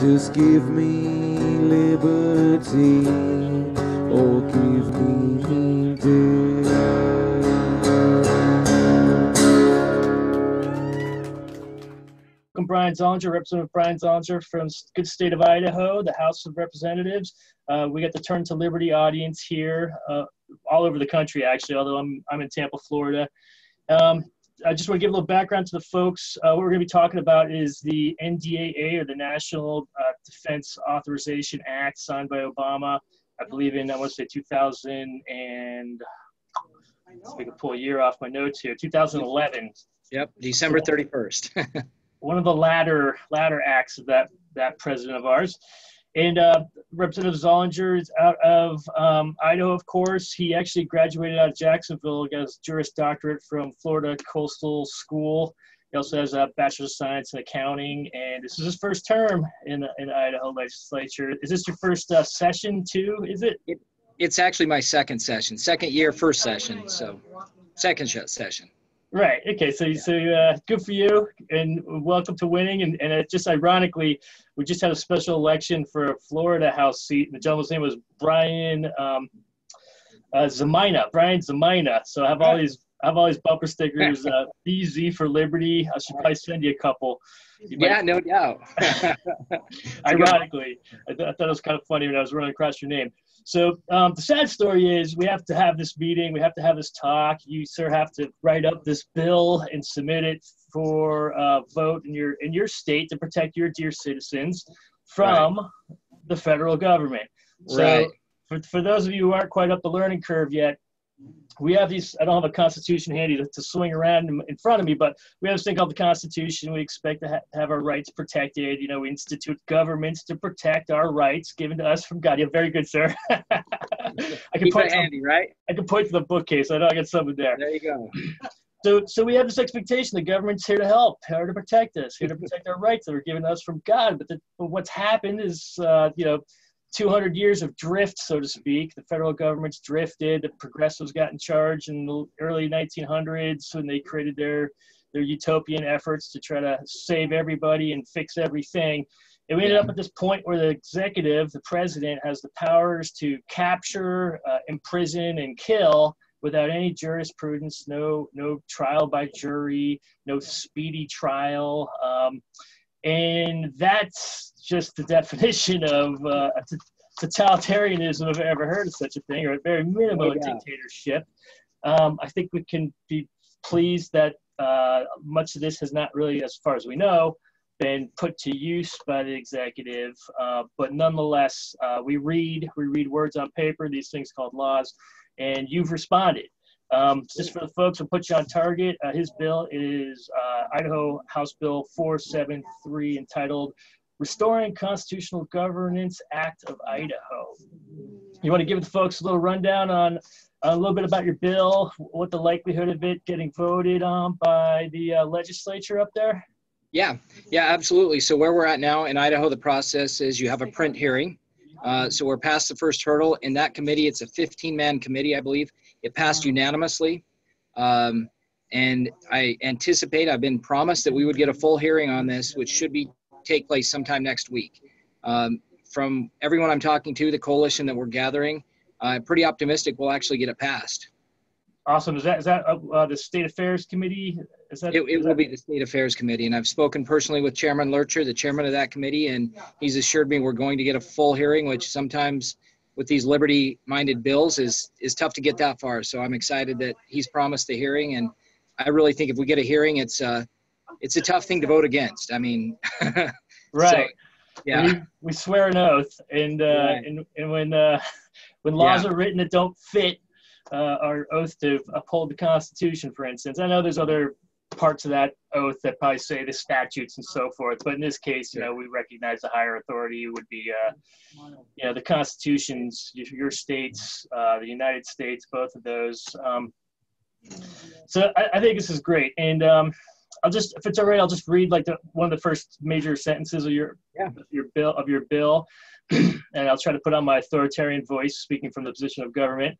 Just give me liberty, or give me death. I'm Brian Zollinger, Representative Brian Zollinger from the good state of Idaho, the House of Representatives. We got the Turn to Liberty audience here, all over the country actually, although I'm in Tampa, Florida. I just want to give a little background to the folks. What we're going to be talking about is the NDAA, or the National Defense Authorization Act, signed by Obama, I believe in, I want to say 2000 and, so we can pull a year off my notes here, 2011. Yep, December 31st. One of the latter acts of that president of ours. And Representative Zollinger is out of Idaho, of course. He actually graduated out of Jacksonville, got his Juris Doctorate from Florida Coastal School. He also has a Bachelor of Science in Accounting, and this is his first term in Idaho legislature. Is this your first session too, is it? It's actually my second session, second year, first session, so second session. Right. Okay. So good for you, and welcome to winning. And it just ironically, we just had a special election for a Florida House seat. The gentleman's name was Brian Zemina. Brian Zemina. So I have all these bumper stickers. BZ for Liberty. I should probably send you a couple. Yeah, no doubt. Ironically, I thought it was kind of funny when I was running across your name. So the sad story is we have to have this meeting. We have to have this talk. You, sir, have to write up this bill and submit it for a vote in your state to protect your dear citizens from the federal government. So for those of you who aren't quite up the learning curve yet, we have these, I don't have a constitution handy to swing around in front of me, but we have this thing called the Constitution. We expect to have our rights protected. You know, we institute governments to protect our rights given to us from God. Yeah, very good, sir. I can point to the bookcase. I know I got something there. There you go. So we have this expectation the government's here to help, here to protect us, here to protect our rights that are given to us from God. But what's happened is, 200 years of drift, so to speak. The federal government's drifted. The progressives got in charge in the early 1900s when they created their utopian efforts to try to save everybody and fix everything. And we ended up at this point where the executive, the president, has the powers to capture, imprison, and kill without any jurisprudence, no trial by jury, no speedy trial. And that's just the definition of totalitarianism, if I've ever heard of such a thing, or at very minimum a dictatorship. I think we can be pleased that much of this has not really, as far as we know, been put to use by the executive. But nonetheless, we read words on paper, these things called laws, and you've responded. Just for the folks, we'll put you on target. His bill is Idaho House Bill 473, entitled Restoring Constitutional Governance Act of Idaho. You want to give the folks a little rundown on a little bit about your bill, what the likelihood of it getting voted on by the legislature up there? Yeah, absolutely. So where we're at now in Idaho, the process is you have a print hearing. So we're past the first hurdle. In that committee, it's a 15-man committee, I believe. It passed unanimously, and I anticipate, I've been promised that we would get a full hearing on this, which should take place sometime next week. From everyone I'm talking to, the coalition that we're gathering, I'm pretty optimistic we'll actually get it passed. Awesome. Is that the State Affairs Committee? It will be the State Affairs Committee, and I've spoken personally with Chairman Lurcher, the chairman of that committee, and he's assured me we're going to get a full hearing, which sometimes with these liberty-minded bills is tough to get that far. So I'm excited that he's promised the hearing, and I really think if we get a hearing, it's a tough thing to vote against. I mean, right? So, yeah, we swear an oath, and when laws are written that don't fit our oath to uphold the Constitution, for instance. I know there's other parts of that oath that probably say the statutes and so forth, but in this case, you know, we recognize the higher authority would be, you know, the constitutions, your states, the United States, both of those. So I think this is great, and I'll just, if it's all right, I'll just read like one of the first major sentences of your bill, and I'll try to put on my authoritarian voice, speaking from the position of government.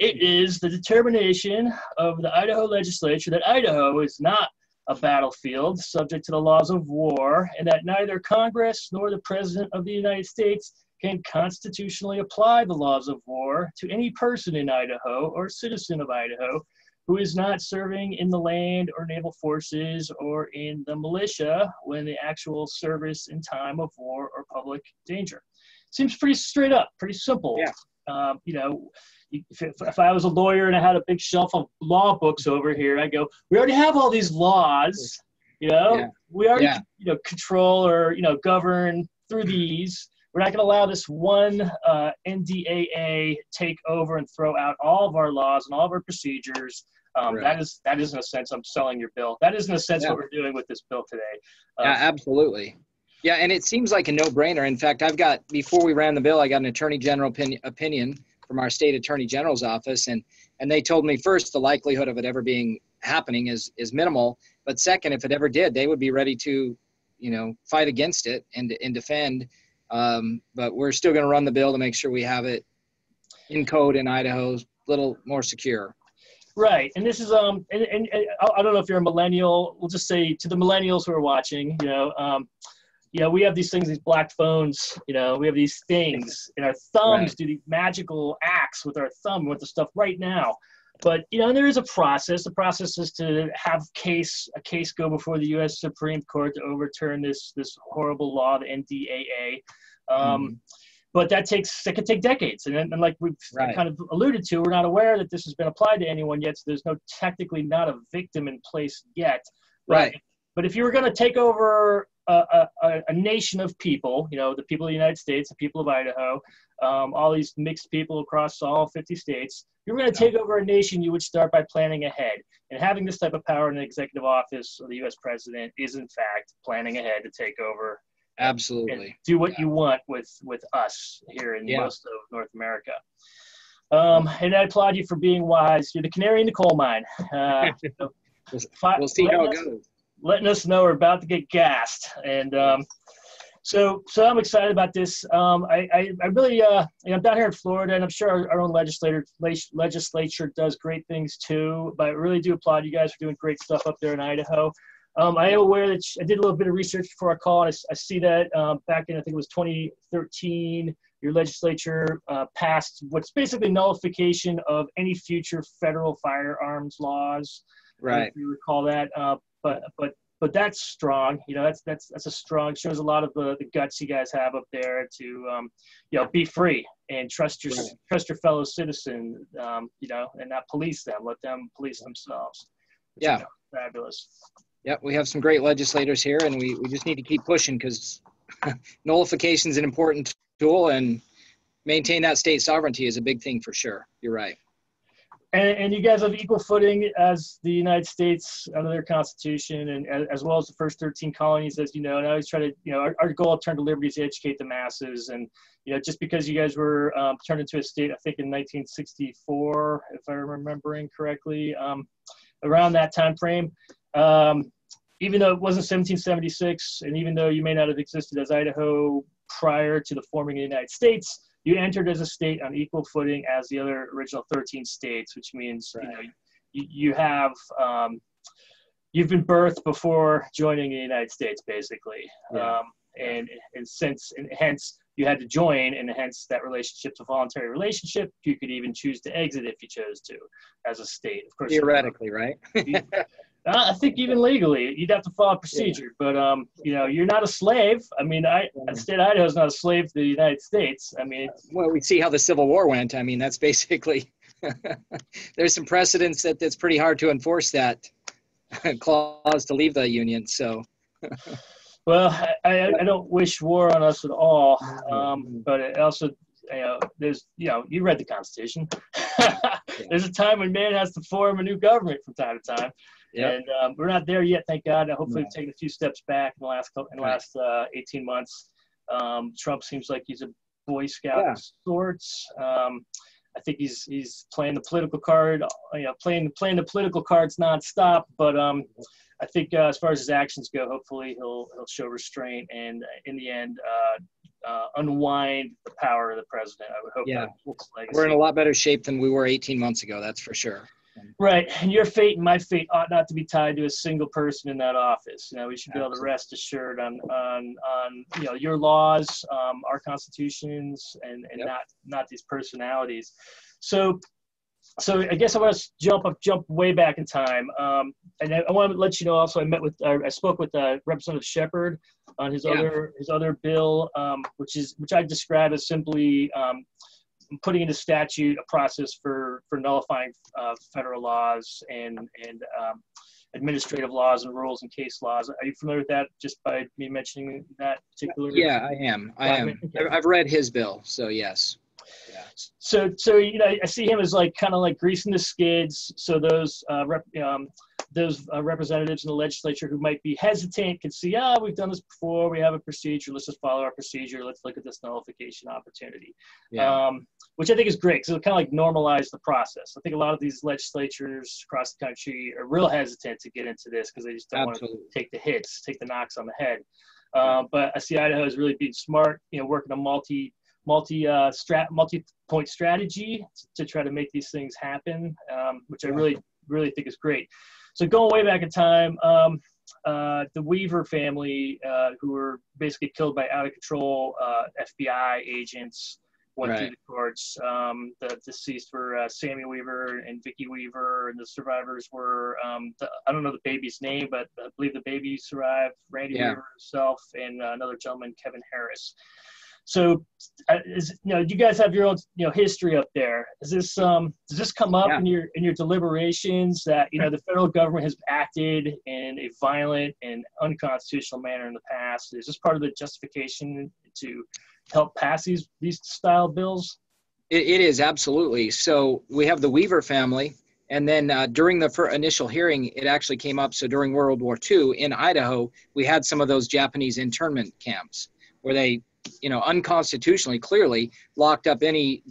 It is the determination of the Idaho legislature that Idaho is not a battlefield subject to the laws of war, and that neither Congress nor the President of the United States can constitutionally apply the laws of war to any person in Idaho or citizen of Idaho who is not serving in the land or naval forces or in the militia when the actual service in time of war or public danger. Seems pretty straight up, pretty simple. Yeah. You know, if I was a lawyer and I had a big shelf of law books over here, I'd go, we already have all these laws, you know, yeah. We already, yeah. You know, control or, you know, govern through these. We're not going to allow this one NDAA take over and throw out all of our laws and all of our procedures. Right. That is in a sense, I'm selling your bill. That is in a sense yeah. what we're doing with this bill today. Yeah, absolutely. Yeah, and it seems like a no-brainer. In fact, I've got, before we ran the bill, I got an attorney general opinion from our state attorney general's office, and they told me first, the likelihood of it ever being happening is minimal, but second, if it ever did, they would be ready to, you know, fight against it and defend. But we're still going to run the bill to make sure we have it in code in Idaho, a little more secure. Right, and this is and I don't know if you're a millennial. We'll just say to the millennials who are watching, you know. You know, we have these things, these black phones, you know, we have these things, and our thumbs right. do these magical acts with our thumb with the stuff right now. But, you know, there is a process. The process is to have a case go before the U.S. Supreme Court to overturn this horrible law, the NDAA. But that could take decades. And like we've right. kind of alluded to, we're not aware that this has been applied to anyone yet, so there's no technically not a victim in place yet. But, right. But if you were going to take over a nation of people, you know, the people of the United States, the people of Idaho, all these mixed people across all 50 states, if you were going to take over a nation, you would start by planning ahead. And having this type of power in the executive office of the U.S. president is, in fact, planning ahead to take over. Absolutely. And do what yeah. you want with us here in yeah. most of North America. And I applaud you for being wise. You're the canary in the coal mine. We'll see how it goes. Letting us know we're about to get gassed, and so I'm excited about this. I really I'm down here in Florida, and I'm sure our own legislature does great things too. But I really do applaud you guys for doing great stuff up there in Idaho. I am aware that I did a little bit of research before our call, and I see that back in, I think it was 2013, your legislature passed what's basically nullification of any future federal firearms laws. Right. If you recall that. But that's strong, you know, that's a strong, shows a lot of the guts you guys have up there to, you know, be free and trust your fellow citizen, you know, and not police them, let them police themselves. Which, yeah. You know, fabulous. Yeah. We have some great legislators here, and we just need to keep pushing, because nullification is an important tool, and maintain that state sovereignty is a big thing for sure. You're right. And you guys have equal footing as the United States under their Constitution, and as well as the first 13 colonies, as you know. And I always try to, you know, our goal at Turn to Liberty is to educate the masses. And, you know, just because you guys were turned into a state, I think in 1964, if I'm remembering correctly, around that time frame, even though it wasn't 1776, and even though you may not have existed as Idaho prior to the forming of the United States, you entered as a state on equal footing as the other original 13 states, which means right. you know, you have you've been birthed before joining the United States, basically, yeah. And since and hence you had to join, and hence that relationship's a voluntary relationship. You could even choose to exit if you chose to, as a state, of course. Theoretically, right? I think even legally, you'd have to follow procedure, yeah. but, you know, you're not a slave. I mean, the state of Idaho is not a slave to the United States. I mean, well, we see how the Civil War went. I mean, that's basically, there's some precedents that's pretty hard to enforce that clause to leave the Union. So, well, I don't wish war on us at all, but it also, you know, there's, you know, you read the Constitution. There's a time when man has to form a new government from time to time. Yep. And we're not there yet, thank God. Hopefully, we've taken a few steps back in the last 18 months. Trump seems like he's a Boy Scout yeah. of sorts. I think he's playing the political card, you know, playing the political cards nonstop. But I think as far as his actions go, hopefully he'll show restraint, and in the end, unwind the power of the president. I would hope. Yeah, that we're in a lot better shape than we were 18 months ago. That's for sure. Yeah. Right. And your fate and my fate ought not to be tied to a single person in that office. You know, we should be able to rest assured on you know, your laws, our constitutions, and not these personalities. So I guess I want to jump way back in time, and I want to let you know also I met with I spoke with Representative Shepard on his other bill, which I describe as simply putting into statute a process for nullifying federal laws and administrative laws and rules and case laws. Are you familiar with that? Just by me mentioning that particular. Yeah, I am. I am. I've read his bill, so yes. Yeah. So you know, I see him as like kind of like greasing the skids. So those representatives in the legislature who might be hesitant can see, we've done this before. We have a procedure. Let's just follow our procedure. Let's look at this nullification opportunity, which I think is great because it'll kind of like normalize the process. I think a lot of these legislatures across the country are real hesitant to get into this because they just don't want to take the hits, take the knocks on the head. But I see Idaho is really being smart, you know, working a multi-point strategy to try to make these things happen, which I really think is great. So going way back in time, the Weaver family, who were basically killed by out of control FBI agents, went through the courts. The deceased were Sammy Weaver and Vicki Weaver, and the survivors were I don't know the baby's name, but I believe the baby survived. Randy Weaver himself and another gentleman, Kevin Harris. So, you know, you guys have your own, you know, history up there. Is this does this come up in your deliberations that, you know, the federal government has acted in a violent and unconstitutional manner in the past? Is this part of the justification to help pass these style bills? It is, absolutely. So we have the Weaver family, and then during the initial hearing, it actually came up. So during World War II in Idaho, we had some of those Japanese internment camps where they, you know, unconstitutionally, clearly locked up any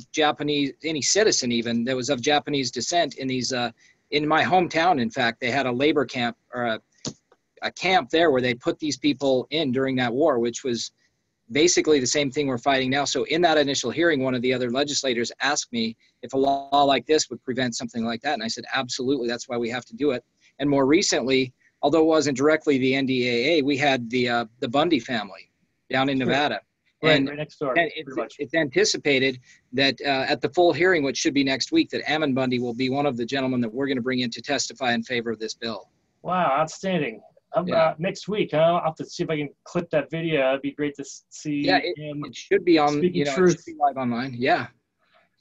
citizen even that was of Japanese descent in these, in my hometown. In fact, they had a labor camp or a camp there where they put these people in during that war, which was basically the same thing we're fighting now. So in that initial hearing, one of the other legislators asked me if a law like this would prevent something like that. And I said, absolutely. That's why we have to do it. And more recently, although it wasn't directly the NDAA, we had the Bundy family down in Nevada. And right next door, it's anticipated that at the full hearing, which should be next week, that Ammon Bundy will be one of the gentlemen that we're going to bring in to testify in favor of this bill. Wow, outstanding. Next week, I'll have to see if I can clip that video. It'd be great to see. Yeah, it should be on, you know, it should be live online. Yeah.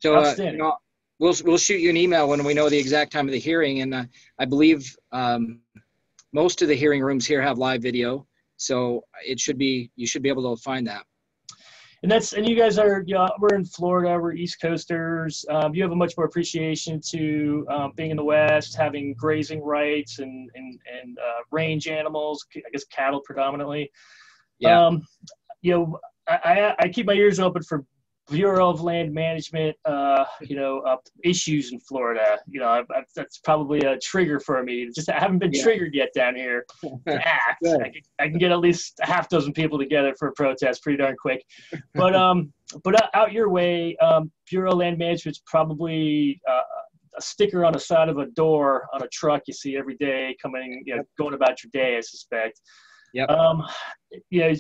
So you know, we'll shoot you an email when we know the exact time of the hearing. And I believe most of the hearing rooms here have live video. So you should be able to find that. And you guys are, you know, we're in Florida, we're East Coasters. You have a much more appreciation to being in the West, having grazing rights and range animals, I guess cattle predominantly. Yeah. You know, I keep my ears open for Bureau of Land Management, you know, issues in Florida. You know, that's probably a trigger for me. I haven't been triggered yet down here to act. I can get at least a half dozen people together for a protest pretty darn quick. But but out your way, Bureau of Land Management's probably a sticker on the side of a door on a truck you see every day coming, you know, going about your day, I suspect. Yep. You know,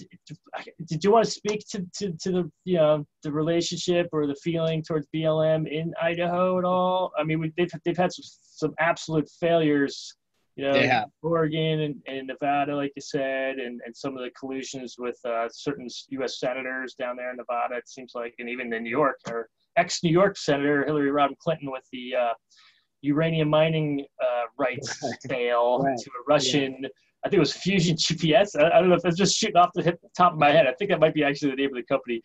did you want to speak to the, you know, the relationship or the feeling towards BLM in Idaho at all? I mean, they've had some absolute failures, you know, in Oregon and Nevada, like you said, and some of the collusions with certain U.S. senators down there in Nevada, it seems like, and even in New York, or ex-New York Senator Hillary Rodham Clinton with the uranium mining rights sale to a Russian I think it was Fusion GPS. I don't know if that's just shooting off the top of my head. I think that might be actually the name of the company.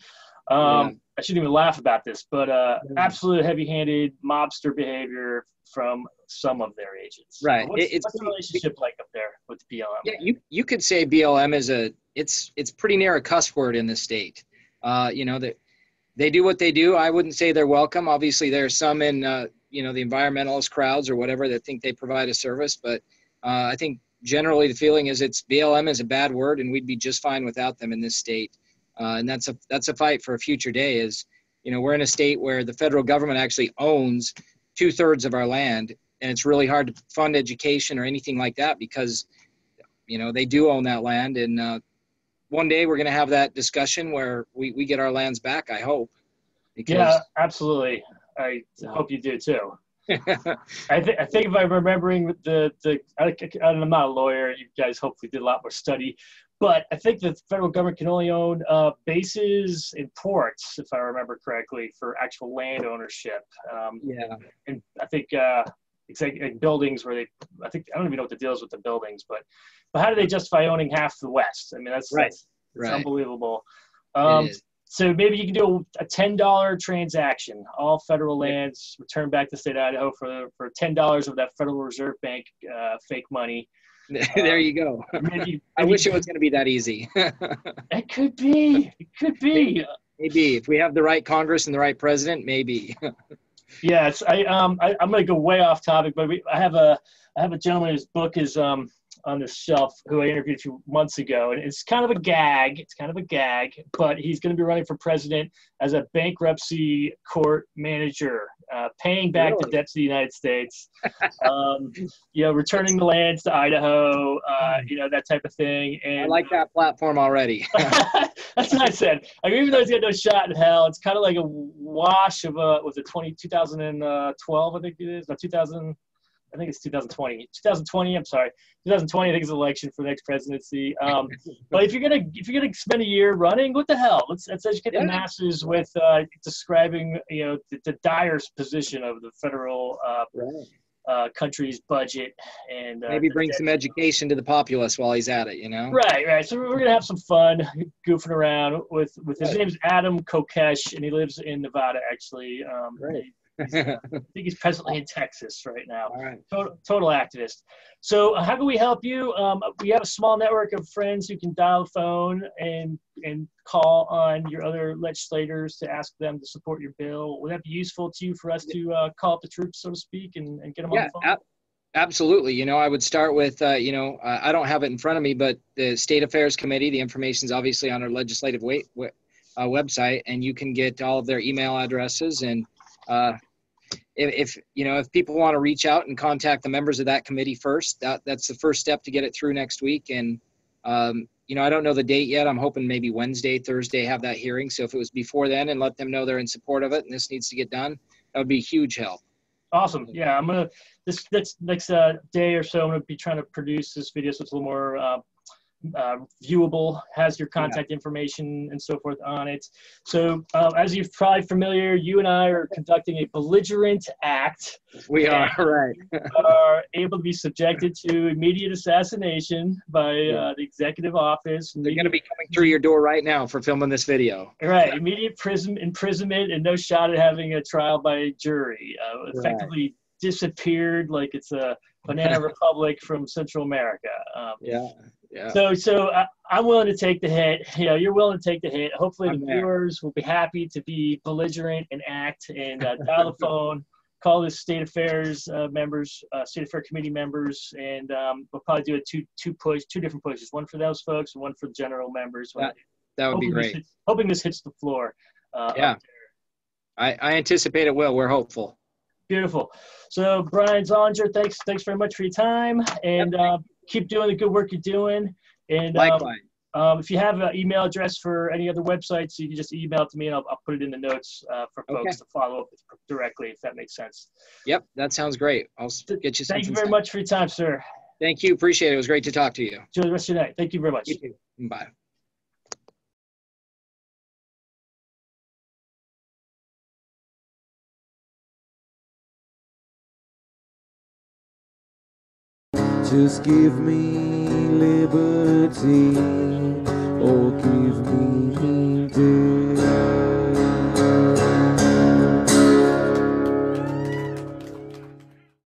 I shouldn't even laugh about this, but absolute heavy-handed mobster behavior from some of their agents. Right. What's the relationship like up there with BLM? Yeah, you could say BLM is it's pretty near a cuss word in this state. You know, they do what they do. I wouldn't say they're welcome. Obviously, there are some in you know, the environmentalist crowds or whatever that think they provide a service, but I think generally the feeling is BLM is a bad word and we'd be just fine without them in this state. And that's a fight for a future day is, you know, we're in a state where the federal government actually owns 2/3 of our land And it's really hard to fund education or anything like that because, you know, they do own that land. And one day we're going to have that discussion where we get our lands back, I hope. Yeah, absolutely. I hope you do too. I think if I'm remembering I'm not a lawyer, you guys hopefully did a lot more study, but I think the federal government can only own bases and ports, if I remember correctly, for actual land ownership. Yeah. And I think like buildings where they, I don't even know what the deal is with the buildings, but how do they justify owning half the West? I mean, that's unbelievable. So maybe you can do a $10 transaction, all federal lands returned back to state of Idaho for $10 of that Federal Reserve Bank fake money. There you go. I wish it was going to be that easy. It could be. It could be. Maybe. If we have the right Congress and the right president, maybe. Yes. I'm going to go way off topic, but I have a gentleman whose book is on the shelf who I interviewed a few months ago, and it's kind of a gag. It's kind of a gag, but he's going to be running for president as a bankruptcy court manager, paying back the debts of the United States, you know, returning the lands to Idaho, you know, that type of thing. And I like that platform already. That's what I said. I mean, even though he's got no shot in hell, it's kind of like a wash of a, was it 2012, I think it is, no, 2000. I think it's 2020. 2020. I'm sorry, 2020. I think is election for the next presidency. But if you're gonna spend a year running, what the hell? Let's educate the masses with describing, you know, the dire position of the federal country's budget, and maybe bring some education to the populace while he's at it. You know. Right. So we're gonna have some fun goofing around with his name's Adam Kokesh, and he lives in Nevada actually. Right. I think he's presently in Texas right now. All right. Total activist. So how can we help you? We have a small network of friends who can dial the phone and call on your other legislators to ask them to support your bill. Would that be useful to you for us to call up the troops, so to speak, and get them on the phone? Absolutely. You know, I would start with, you know, I don't have it in front of me, but the State Affairs Committee, the information's obviously on our legislative website, and you can get all of their email addresses and if people want to reach out and contact the members of that committee first, that's the first step to get it through next week. And, you know, I don't know the date yet. I'm hoping maybe Wednesday, Thursday, have that hearing. So if it was before then and let them know they're in support of it and this needs to get done, that would be a huge help. Awesome. Yeah. I'm going to, this next day or so, I'm going to be trying to produce this video so it's a little more viewable, has your contact information and so forth on it. So as you're probably familiar, you and I are conducting a belligerent act. We are, right. Are able to be subjected to immediate assassination by the executive office. They're going to be coming through your door right now for filming this video. Right. Immediate imprisonment and no shot at having a trial by a jury. Effectively disappeared like it's a banana republic from Central America. Yeah. So I'm willing to take the hit. You know, you're willing to take the hit. Hopefully the viewers will be happy to be belligerent and act and dial the phone, call the state affairs members, state affairs committee members, and we'll probably do a two different pushes, one for those folks and one for the general members. That would be great. Hoping this hits the floor. I anticipate it will. We're hopeful. Beautiful. So Brian Zollinger, thanks very much for your time, and keep doing the good work you're doing. And likewise. If you have an email address for any other websites, you can just email it to me and I'll put it in the notes for folks to follow up directly, if that makes sense. Yep, that sounds great. I'll get you something. Thank you very much for your time, sir. Thank you. Appreciate it. It was great to talk to you. Enjoy the rest of your night. Thank you very much. You too. Bye. Just give me liberty.